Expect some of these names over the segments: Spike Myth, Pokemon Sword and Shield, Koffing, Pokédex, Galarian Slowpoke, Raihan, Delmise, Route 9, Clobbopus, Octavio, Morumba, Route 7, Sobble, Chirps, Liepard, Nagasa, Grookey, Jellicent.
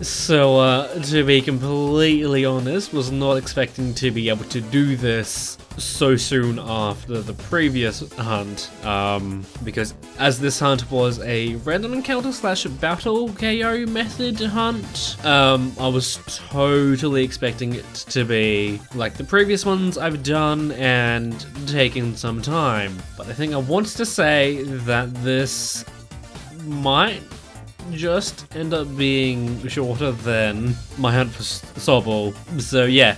So, to be completely honest, was not expecting to be able to do this so soon after the previous hunt, because as this hunt was a random encounter slash battle KO method hunt, I was totally expecting it to be like the previous ones I've done and taking some time. But I think I wanted to say that this might just end up being shorter than my hunt for Sobble. So yeah,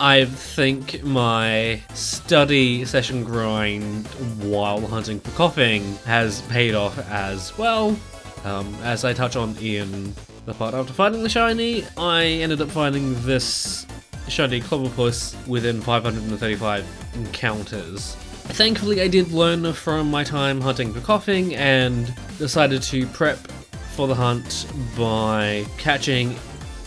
I think my study session grind while hunting for Koffing has paid off as well. As I touch on in the part after finding the shiny, I ended up finding this shiny Clobbopus within 535 encounters. Thankfully, I did learn from my time hunting for Koffing and decided to prep for the hunt by catching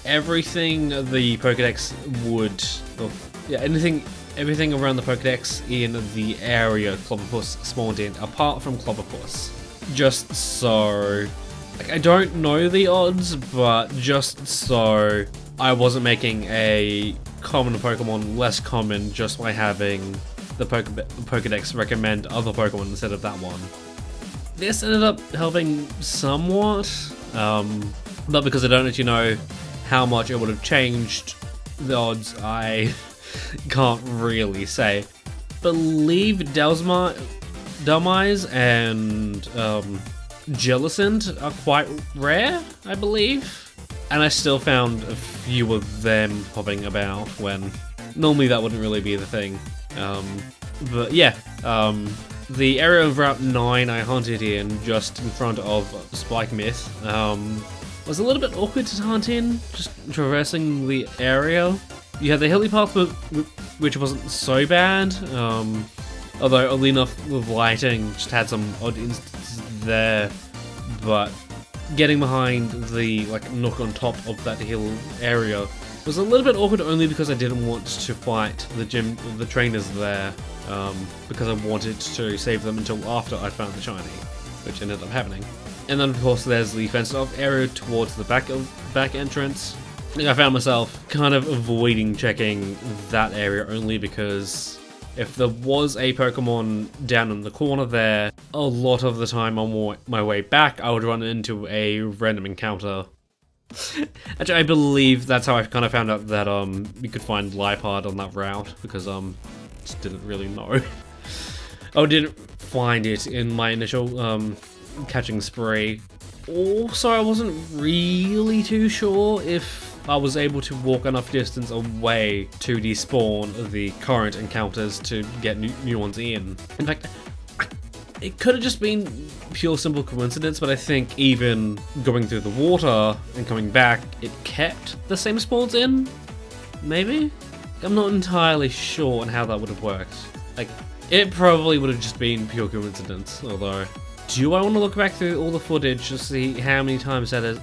everything the Pokédex would, or, yeah, everything around the Pokédex in the area Clobbopus spawned in, apart from Clobbopus. Just so, like, I don't know the odds, but just so I wasn't making a common Pokemon less common just by having the Pokédex recommend other Pokemon instead of that one. This ended up helping somewhat, but because I don't actually know how much it would have changed the odds, I can't really say. Believe Delmise and Jellicent are quite rare, I believe, and I still found a few of them popping about when normally that wouldn't really be the thing. But yeah, the area of Route 9 I hunted in, just in front of Spike Myth, was a little bit awkward to hunt in, just traversing the area. You had the hilly path, which wasn't so bad, although oddly enough the lighting just had some odd instances there, but getting behind the like nook on top of that hill area was a little bit awkward, only because I didn't want to fight the trainers there, because I wanted to save them until after I found the shiny, which ended up happening. And then of course there's the fenced off area towards the back entrance. I found myself kind of avoiding checking that area only because if there was a Pokemon down in the corner there, a lot of the time on my way back I would run into a random encounter. Actually, I believe that's how I kind of found out that you could find Liepard on that route, because just didn't really know. I didn't find it in my initial catching spree. Also, I wasn't really too sure if I was able to walk enough distance away to despawn the current encounters to get new ones in. In fact, it could have just been pure simple coincidence, but I think even going through the water and coming back, it kept the same spawns in? Maybe? I'm not entirely sure on how that would have worked. Like, it probably would have just been pure coincidence, although, do I want to look back through all the footage to see how many times that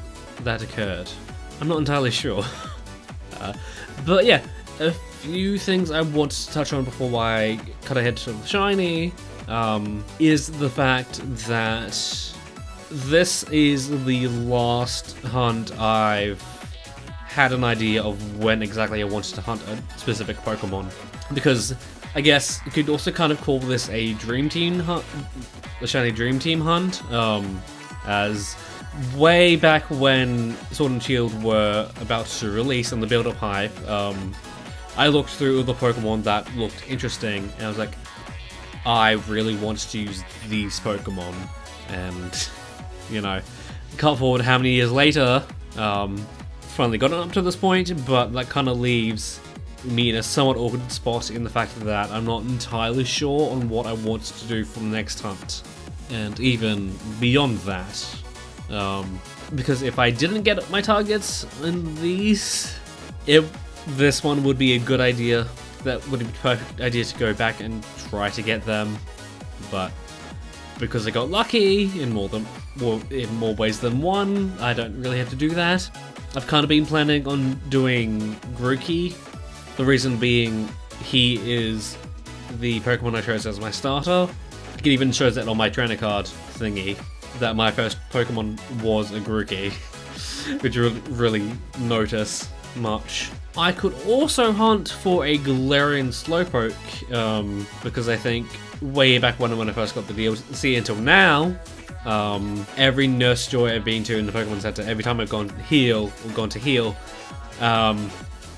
occurred? I'm not entirely sure. But yeah, a few things I want to touch on before I cut ahead to the shiny. Is the fact that this is the last hunt I've had an idea of when exactly I wanted to hunt a specific Pokemon, because I guess you could also kind of call this a Dream Team hunt, a shiny Dream Team hunt, as way back when Sword and Shield were about to release and the build-up hype, I looked through the Pokemon that looked interesting and I was like, I really wanted to use these Pokemon, and, you know, cut forward how many years later, finally gotten up to this point, but that kind of leaves me in a somewhat awkward spot in the fact that I'm not entirely sure on what I want to do for the next hunt, and even beyond that, because if I didn't get my targets in these, this one would be a good idea. That would be a perfect idea to go back and try to get them, but because I got lucky in more ways than one, I don't really have to do that. I've kind of been planning on doing Grookey, the reason being he is the Pokemon I chose as my starter. It even shows that on my trainer card thingy that my first Pokemon was a Grookey. which you really notice much. I could also hunt for a Galarian Slowpoke, because I think way back when I first got the DLC until now, every nurse joy I've been to in the Pokemon Center, every time I've gone to heal,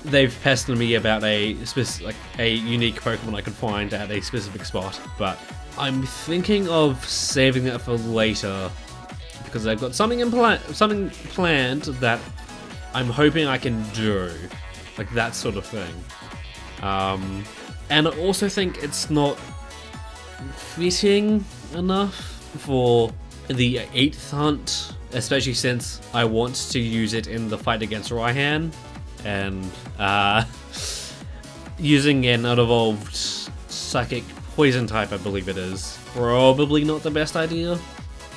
they've pestered me about a unique Pokemon I could find at a specific spot, but I'm thinking of saving that for later because I've got something planned that I'm hoping I can do, like that sort of thing. And I also think it's not fitting enough for the 8th hunt, especially since I want to use it in the fight against Raihan, and using an unevolved psychic poison type, I believe it is, probably not the best idea.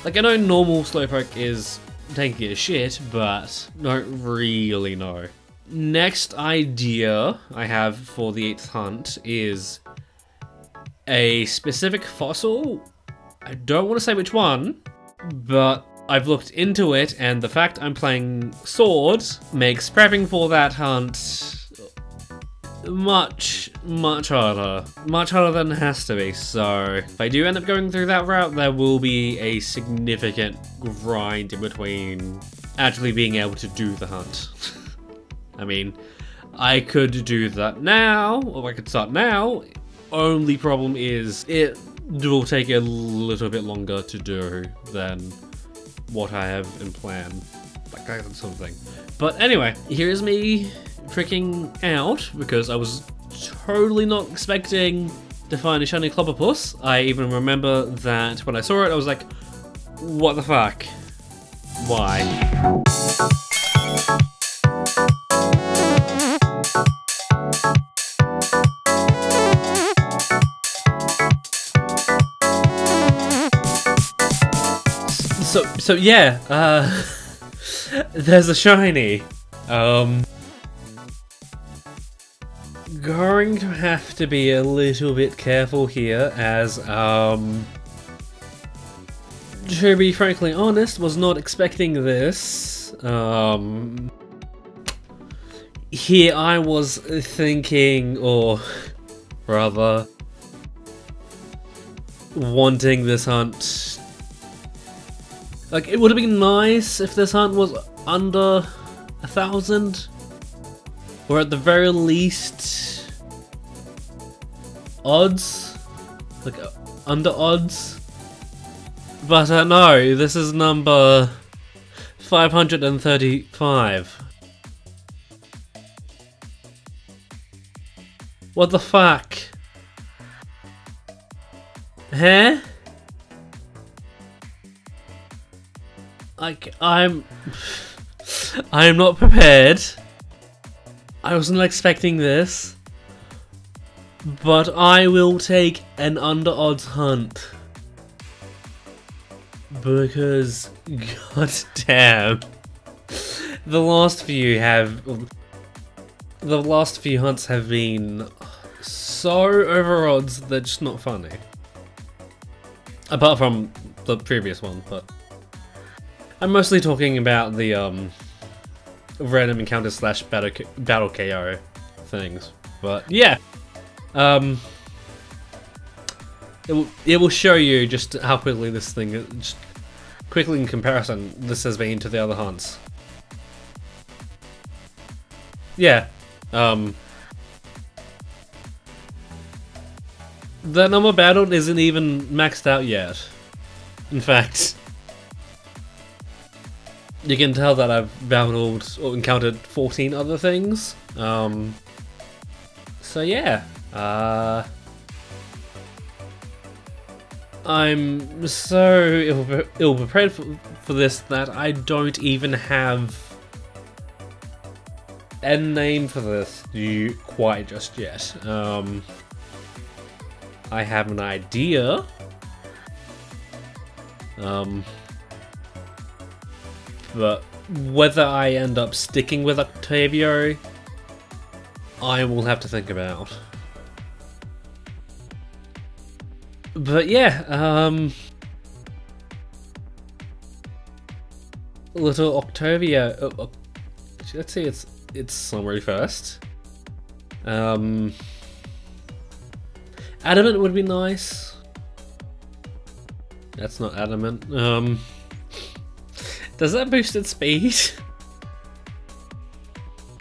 Like, I know normal Slowpoke is tanky as shit, but don't really know. Next idea I have for the 8th hunt is a specific fossil. I don't want to say which one, but I've looked into it, and the fact I'm playing Sword makes prepping for that hunt much, much harder. Much harder than it has to be, so if I do end up going through that route, there will be a significant grind in between actually being able to do the hunt. I mean, I could do that now, or I could start now. Only problem is it will take a little bit longer to do than what I have in plan, like that sort of thing. But anyway, here's me freaking out because I was totally not expecting to find a shiny Clobbopus. I even remember that when I saw it, I was like, what the fuck? Why? So yeah, there's a shiny. Going to have to be a little bit careful here, as to be frankly honest, was not expecting this. Here I was thinking, or rather wanting this hunt. Like, it would have been nice if this hunt was under 1,000, or at the very least, odds, like under odds. But no, this is number 535. What the fuck? Huh? Like, I'm not prepared. I wasn't expecting this, but I will take an under odds hunt because, god damn, the last few hunts have been so over odds that it's not funny. Apart from the previous one, but. I'm mostly talking about the random encounter / battle KO things, but yeah, it will show you just how quickly this thing, just quickly in comparison, this has been to the other hunts. Yeah, the number battled isn't even maxed out yet. In fact. You can tell that I've battled or encountered 14 other things. So yeah, I'm so ill-prepared for this that I don't even have a name for this quite just yet. I have an idea. But whether I end up sticking with Octavio, I will have to think about. But yeah, little Octavio. Let's see, it's summary first. Adamant would be nice. That's not adamant. Does that boost its speed?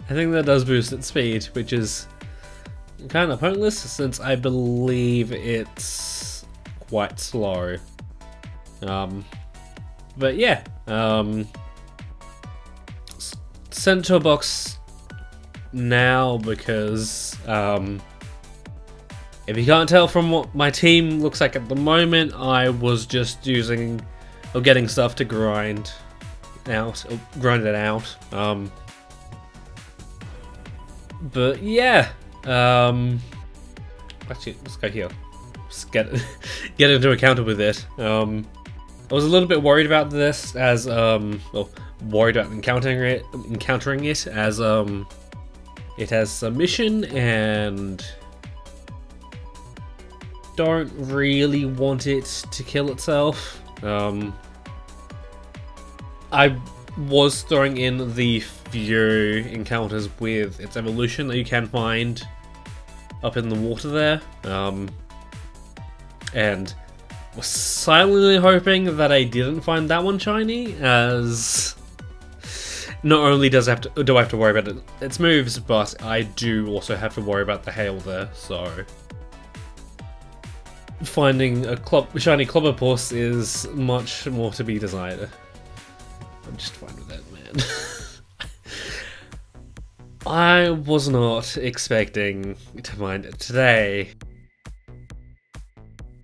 I think that does boost its speed, which is kind of pointless since I believe it's quite slow. But yeah, Centaur Box now because if you can't tell from what my team looks like at the moment, I was just using or getting stuff to grind it out. But yeah, actually let's go here. Let's get into a counter with it. I was a little bit worried about this as well, worried about encountering it as it has submission and don't really want it to kill itself. I was throwing in the few encounters with its evolution that you can find up in the water there, and was silently hoping that I didn't find that one shiny, as not only do I have to worry about its moves, but I do also have to worry about the hail there, so finding a shiny Clobbopus is much more to be desired. I'm just fine with that, man. I was not expecting to find it today,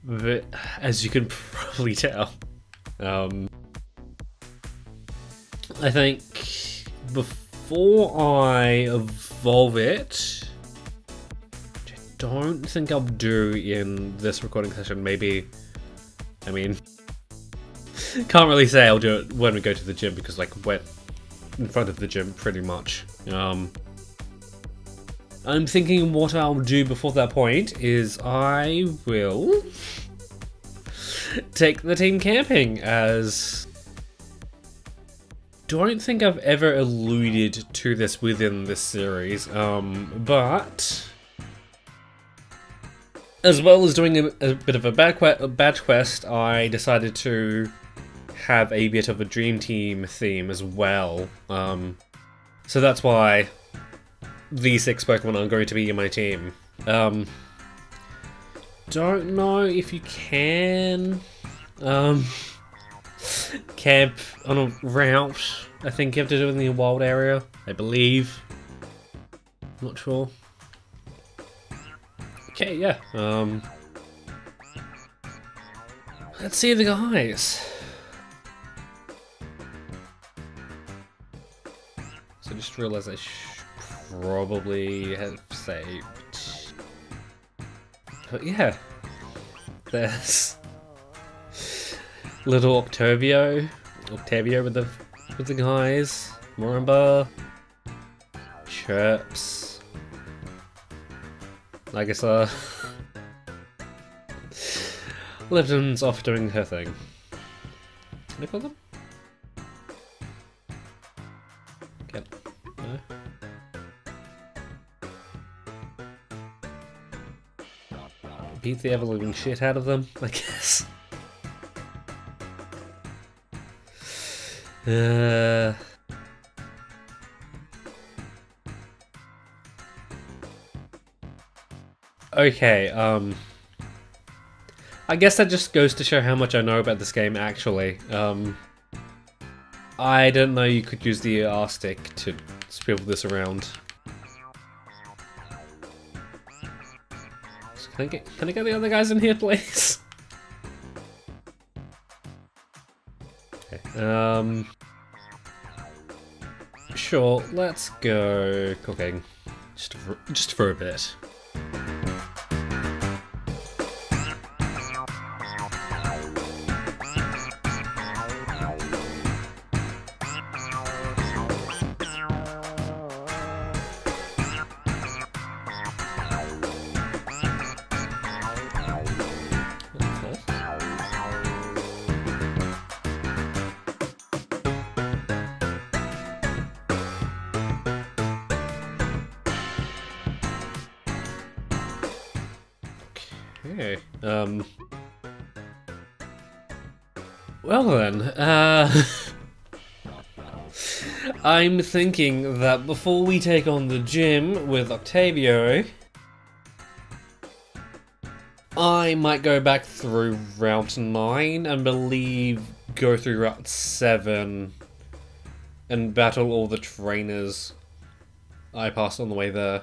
but as you can probably tell, I think before I evolve it, which I don't think I'll do in this recording session, maybe, I mean, can't really say I'll do it when we go to the gym because, like, we're in front of the gym pretty much. I'm thinking what I'll do before that point is I will take the team camping, as don't think I've ever alluded to this within this series, but as well as doing a bit of a badge quest, I decided to have a bit of a dream team theme as well. So that's why these 6 Pokemon are going to be in my team. Don't know if you can camp on a route. I think you have to do it in the wild area, I believe. I'm not sure. Okay, yeah. Let's see the guys. So I just realized I probably have saved. But yeah, there's little Octavio with the guys, Morumba, Chirps, Nagasa. Lipton's off doing her thing. Can I call them? No. Beat the ever-living shit out of them, I guess. Okay, I guess that just goes to show how much I know about this game, actually. I didn't know you could use the ER stick to swivel this around. So can I get the other guys in here, please? Okay, sure, let's go cooking. Just for a bit. Okay. Well then, I'm thinking that before we take on the gym with Octavio, I might go back through Route 9 and go through Route 7 and battle all the trainers I passed on the way there.